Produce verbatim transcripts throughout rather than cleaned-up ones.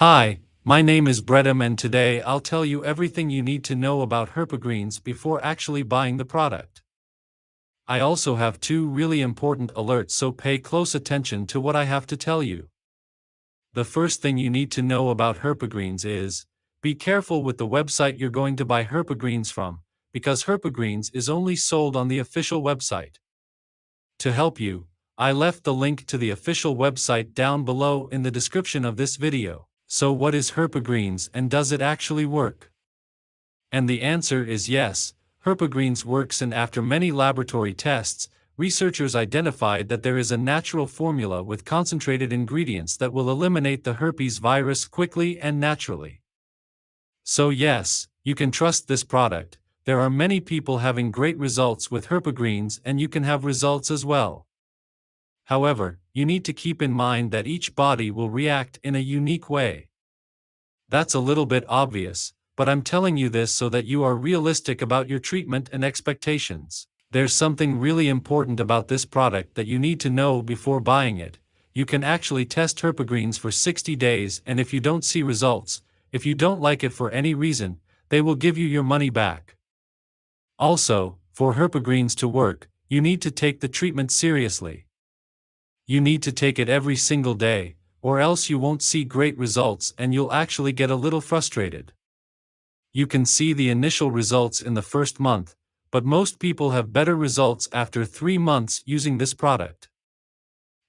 Hi, my name is Bretham and today I'll tell you everything you need to know about Herpagreens before actually buying the product. I also have two really important alerts, so pay close attention to what I have to tell you. The first thing you need to know about Herpagreens is, be careful with the website you're going to buy Herpagreens from, because Herpagreens is only sold on the official website. To help you, I left the link to the official website down below in the description of this video. So what is Herpagreens and does it actually work? And the answer is yes, Herpagreens works, and after many laboratory tests, researchers identified that there is a natural formula with concentrated ingredients that will eliminate the herpes virus quickly and naturally. So yes, you can trust this product. There are many people having great results with Herpagreens and you can have results as well. However, you need to keep in mind that each body will react in a unique way. That's a little bit obvious, but I'm telling you this so that you are realistic about your treatment and expectations. There's something really important about this product that you need to know before buying it. You can actually test Herpagreens for sixty days, and if you don't see results, if you don't like it for any reason, they will give you your money back. Also, for Herpagreens to work, you need to take the treatment seriously. You need to take it every single day, or else you won't see great results and you'll actually get a little frustrated. You can see the initial results in the first month, but most people have better results after three months using this product.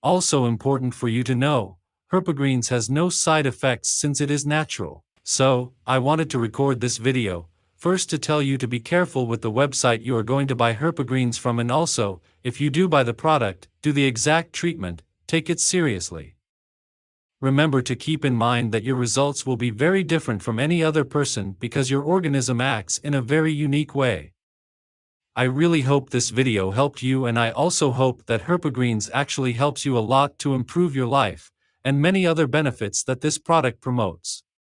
Also important for you to know, Herpagreens has no side effects since it is natural. So, I wanted to record this video, first to tell you to be careful with the website you are going to buy Herpagreens from, and also, if you do buy the product, do the exact treatment, take it seriously. Remember to keep in mind that your results will be very different from any other person because your organism acts in a very unique way. I really hope this video helped you, and I also hope that Herpagreens actually helps you a lot to improve your life, and many other benefits that this product promotes.